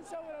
نسوي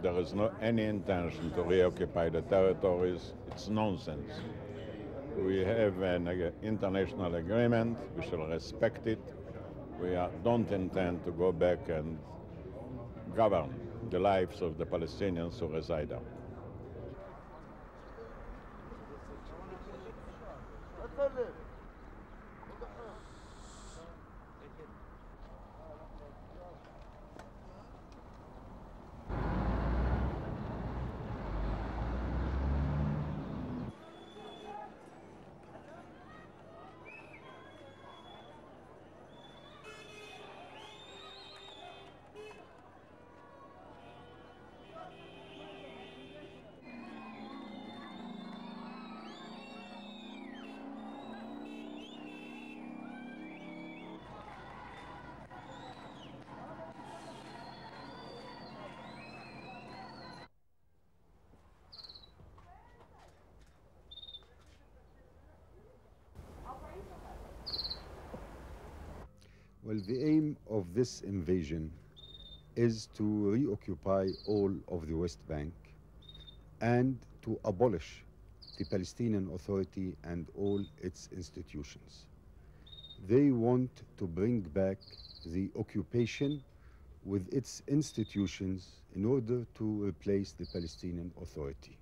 There is not any intention to reoccupy the territories. It's nonsense. We have an international agreement. We shall respect it. We don't intend to go back and govern the lives of the Palestinians who reside there. Well, the aim of this invasion is to reoccupy all of the West Bank and to abolish the Palestinian Authority and all its institutions. They want to bring back the occupation with its institutions in order to replace the Palestinian Authority.